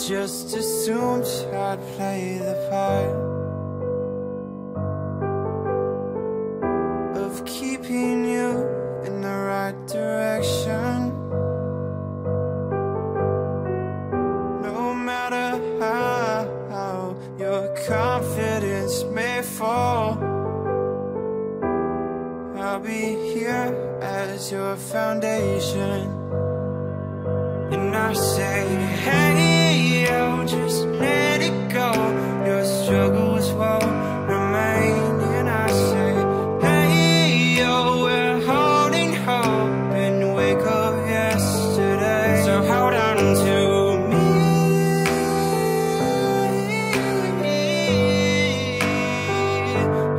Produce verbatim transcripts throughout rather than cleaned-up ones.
just assumed I'd play the part of keeping you in the right direction. No matter how, how your confidence may fall, I'll be here as your foundation. And I say, hey, yo, just let it go. Your struggles won't remain. And I say, hey, yo, we're holding hope and wake up yesterday. So hold on to me.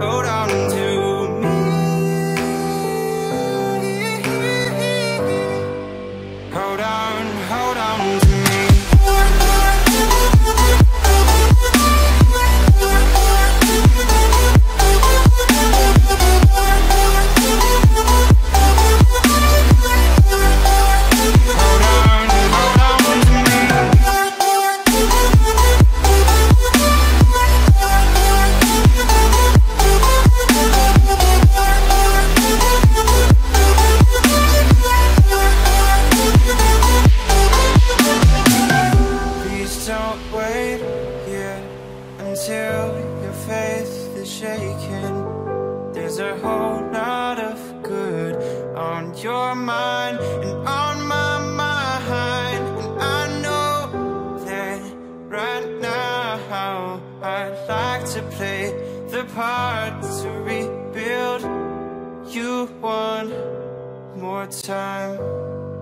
Hold on to me. Hold on. Hold on to me. Wait here until your faith is shaken. There's a whole lot of good on your mind and on my mind, and I know that right now I'd like to play the part to rebuild you one more time.